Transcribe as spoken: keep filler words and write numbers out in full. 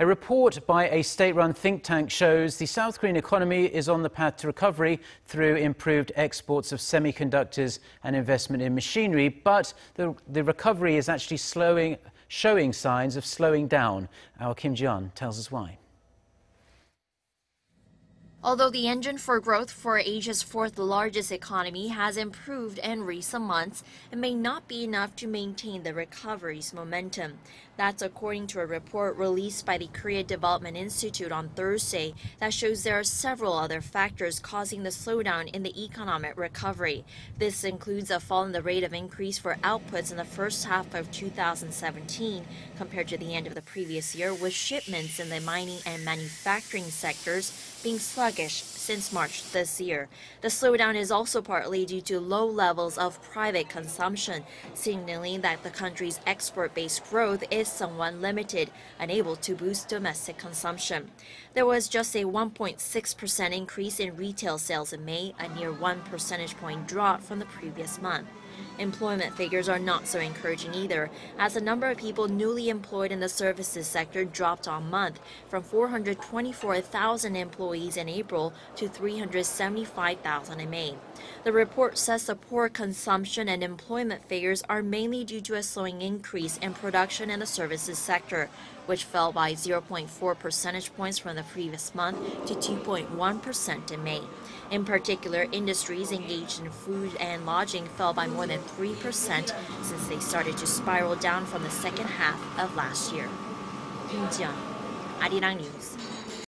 A report by a state-run think tank shows the South Korean economy is on the path to recovery through improved exports of semiconductors and investment in machinery, but the, the recovery is actually slowing, showing signs of slowing down. Our Kim Ji-yeon tells us why. Although the engine for growth for Asia's fourth largest economy has improved in recent months, it may not be enough to maintain the recovery's momentum. That's according to a report released by the Korea Development Institute on Thursday that shows there are several other factors causing the slowdown in the economic recovery. This includes a fall in the rate of increase for outputs in the first half of two thousand seventeen compared to the end of the previous year, with shipments in the mining and manufacturing sectors being sluggish since March this year. The slowdown is also partly due to low levels of private consumption, signaling that the country's export-based growth is somewhat limited, unable to boost domestic consumption. There was just a one point six percent increase in retail sales in May, a near one percentage point drop from the previous month. Employment figures are not so encouraging either, as the number of people newly employed in the services sector dropped on month from four hundred twenty-four thousand employees in April to three hundred seventy-five thousand in May. The report says the poor consumption and employment figures are mainly due to a slowing increase in production in the services sector, which fell by zero point four percentage points from the previous month to two point one percent in May. In particular, industries engaged in food and lodging fell by more than three percent since they started to spiral down from the second half of last year. Kim Ji-yeon, Arirang News.